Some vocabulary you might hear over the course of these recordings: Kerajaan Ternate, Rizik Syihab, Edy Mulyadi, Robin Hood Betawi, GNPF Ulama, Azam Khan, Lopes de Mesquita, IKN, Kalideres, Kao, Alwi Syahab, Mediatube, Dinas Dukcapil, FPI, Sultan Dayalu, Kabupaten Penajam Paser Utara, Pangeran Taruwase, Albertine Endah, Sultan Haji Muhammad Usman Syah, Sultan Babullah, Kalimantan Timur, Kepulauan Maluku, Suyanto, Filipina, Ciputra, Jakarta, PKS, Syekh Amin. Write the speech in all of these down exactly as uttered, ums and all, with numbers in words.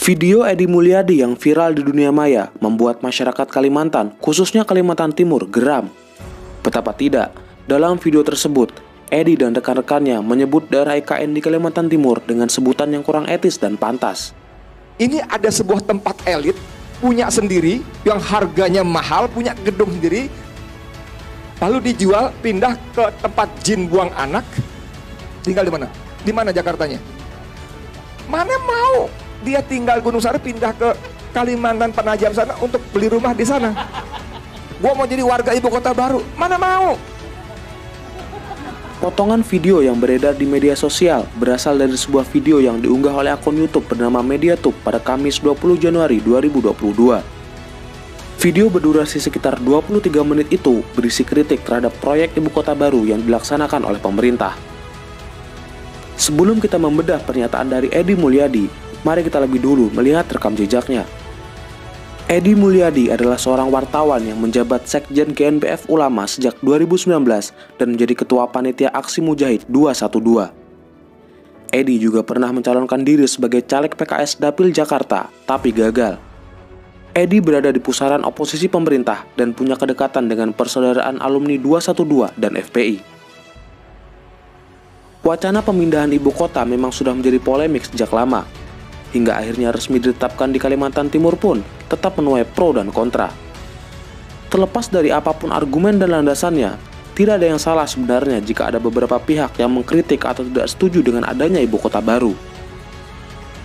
Video Edy Mulyadi yang viral di dunia maya membuat masyarakat Kalimantan, khususnya Kalimantan Timur, geram. Betapa tidak, dalam video tersebut, Edy dan rekan-rekannya menyebut daerah I K N di Kalimantan Timur dengan sebutan yang kurang etis dan pantas. Ini ada sebuah tempat elit, punya sendiri, yang harganya mahal, punya gedung sendiri, lalu dijual, pindah ke tempat jin buang anak, tinggal di mana? Di mana Jakartanya? Mana mau? Dia tinggal Gunung Sari pindah ke Kalimantan Penajam sana untuk beli rumah di sana. Gua mau jadi warga ibu kota baru, mana mau? Potongan video yang beredar di media sosial berasal dari sebuah video yang diunggah oleh akun YouTube bernama Mediatube pada Kamis dua puluh Januari dua ribu dua puluh dua. Video berdurasi sekitar dua puluh tiga menit itu berisi kritik terhadap proyek ibu kota baru yang dilaksanakan oleh pemerintah. Sebelum kita membedah pernyataan dari Edy Mulyadi, mari kita lebih dulu melihat rekam jejaknya. Edy Mulyadi adalah seorang wartawan yang menjabat Sekjen G N P F Ulama sejak dua ribu sembilan belas dan menjadi Ketua Panitia Aksi Mujahid dua satu dua. Edy juga pernah mencalonkan diri sebagai caleg P K S Dapil Jakarta, tapi gagal. Edy berada di pusaran oposisi pemerintah dan punya kedekatan dengan persaudaraan alumni dua satu dua dan F P I. Wacana pemindahan ibu kota memang sudah menjadi polemik sejak lama. Hingga akhirnya resmi ditetapkan di Kalimantan Timur pun tetap menuai pro dan kontra. Terlepas dari apapun argumen dan landasannya, tidak ada yang salah sebenarnya jika ada beberapa pihak yang mengkritik atau tidak setuju dengan adanya ibu kota baru.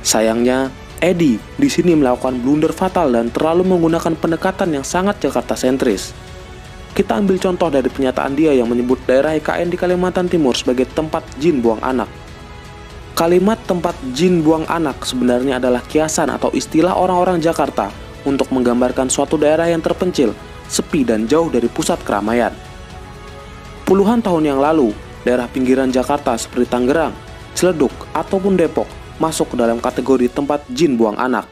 Sayangnya, Edy di sini melakukan blunder fatal dan terlalu menggunakan pendekatan yang sangat Jakarta-sentris. Kita ambil contoh dari pernyataan dia yang menyebut daerah I K N di Kalimantan Timur sebagai tempat jin buang anak. Kalimat tempat jin buang anak sebenarnya adalah kiasan atau istilah orang-orang Jakarta untuk menggambarkan suatu daerah yang terpencil, sepi dan jauh dari pusat keramaian. Puluhan tahun yang lalu, daerah pinggiran Jakarta seperti Tangerang, Ciledug, ataupun Depok masuk ke dalam kategori tempat jin buang anak.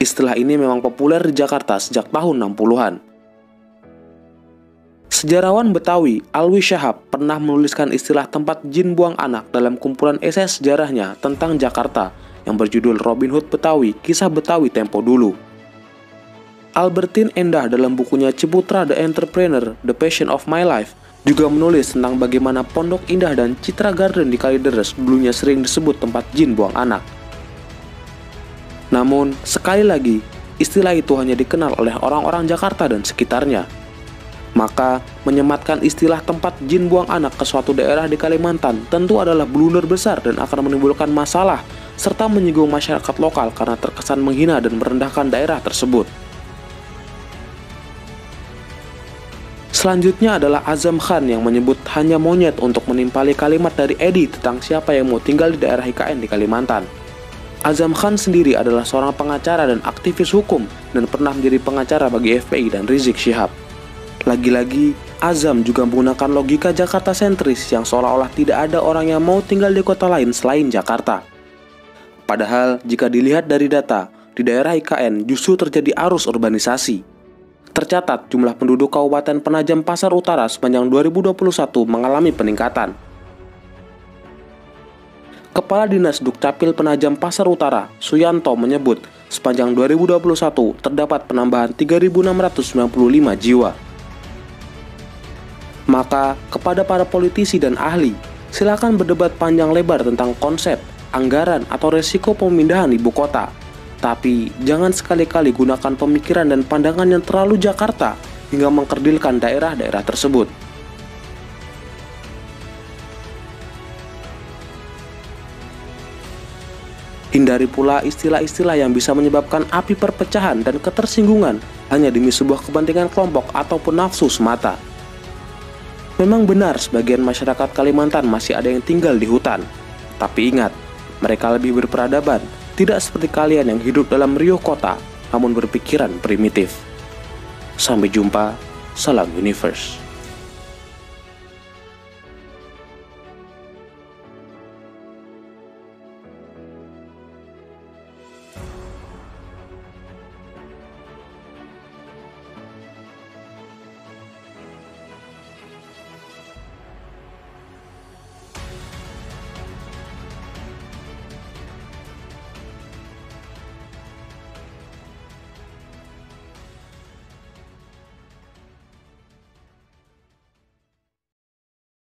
Istilah ini memang populer di Jakarta sejak tahun enam puluhan. Sejarawan Betawi Alwi Syahab pernah menuliskan istilah tempat jin buang anak dalam kumpulan esai sejarahnya tentang Jakarta yang berjudul Robin Hood Betawi, Kisah Betawi Tempo Dulu. Albertine Endah dalam bukunya Ciputra The Entrepreneur, The Passion of My Life juga menulis tentang bagaimana Pondok Indah dan Citra Garden di Kalideres dulunya sering disebut tempat jin buang anak. Namun, sekali lagi, istilah itu hanya dikenal oleh orang-orang Jakarta dan sekitarnya. Maka, menyematkan istilah tempat jin buang anak ke suatu daerah di Kalimantan tentu adalah blunder besar dan akan menimbulkan masalah, serta menyinggung masyarakat lokal karena terkesan menghina dan merendahkan daerah tersebut. Selanjutnya adalah Azam Khan yang menyebut hanya monyet untuk menimpali kalimat dari Edy tentang siapa yang mau tinggal di daerah I K N di Kalimantan. Azam Khan sendiri adalah seorang pengacara dan aktivis hukum dan pernah menjadi pengacara bagi F P I dan Rizik Syihab. Lagi-lagi, Azam juga menggunakan logika Jakarta sentris yang seolah-olah tidak ada orang yang mau tinggal di kota lain selain Jakarta. Padahal, jika dilihat dari data, di daerah I K N justru terjadi arus urbanisasi. Tercatat jumlah penduduk Kabupaten Penajam Paser Utara sepanjang dua ribu dua puluh satu mengalami peningkatan. Kepala Dinas Dukcapil Penajam Paser Utara, Suyanto, menyebut sepanjang dua ribu dua puluh satu terdapat penambahan tiga ribu enam ratus sembilan puluh lima jiwa. Maka, kepada para politisi dan ahli, silakan berdebat panjang lebar tentang konsep, anggaran, atau resiko pemindahan ibu kota. Tapi, jangan sekali-kali gunakan pemikiran dan pandangan yang terlalu Jakarta hingga mengkerdilkan daerah-daerah tersebut. Hindari pula istilah-istilah yang bisa menyebabkan api perpecahan dan ketersinggungan hanya demi sebuah kepentingan kelompok ataupun nafsu semata. Memang benar sebagian masyarakat Kalimantan masih ada yang tinggal di hutan. Tapi ingat, mereka lebih berperadaban. Tidak seperti kalian yang hidup dalam riuh kota, namun berpikiran primitif. Sampai jumpa, salam universe.